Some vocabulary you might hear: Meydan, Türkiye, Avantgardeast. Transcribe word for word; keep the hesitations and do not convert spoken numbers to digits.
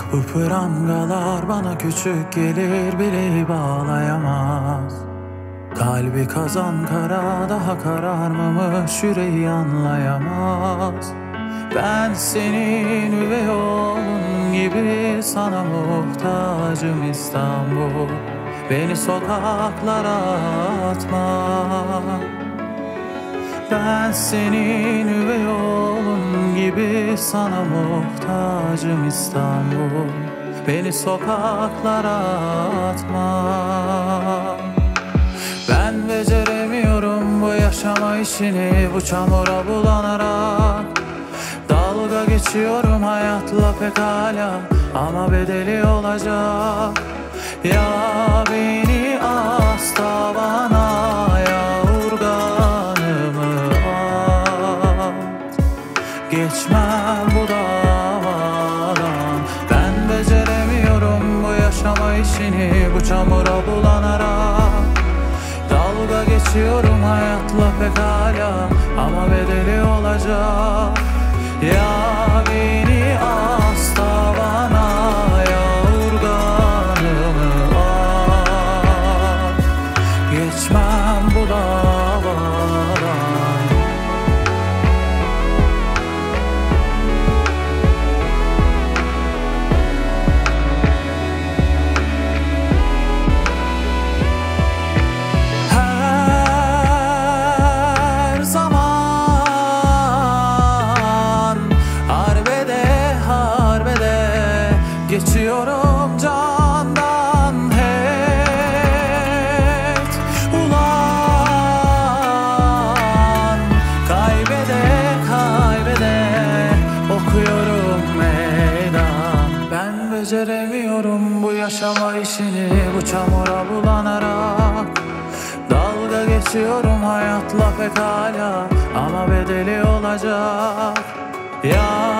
Bak bu prangalar bana küçük gelir, bile bağlayamaz. Kalbi kazan kara, daha kararmamış yüreği anlayamaz. Ben senin üvey oğlun gibi sana muhtacım İstanbul. Beni sokaklara atma. Ben senin üvey oğlun gibi sana muhtacım İstanbul. Beni sokaklara atma. Ben beceremiyorum bu yaşama işini, bu çamura bulanarak dalga geçiyorum hayatla pekala, ama bedeli olacak. Ya beni as tavana, ya urganımı at, geçmem bu davadan. Ben beceremiyorum bu yaşama işini, bu çamura bulanarak dalga geçiyorum hayatla pekala, ama bedeli olacak. Ya beni as tavana, ya urganımı at, geçmem bu davadan. Geçiyorum candan hep, ulan kaybede kaybede okuyorum meydan. Ben beceremiyorum bu yaşama işini, bu çamura bulanarak dalga geçiyorum hayatla pekala, ama bedeli olacak. Ya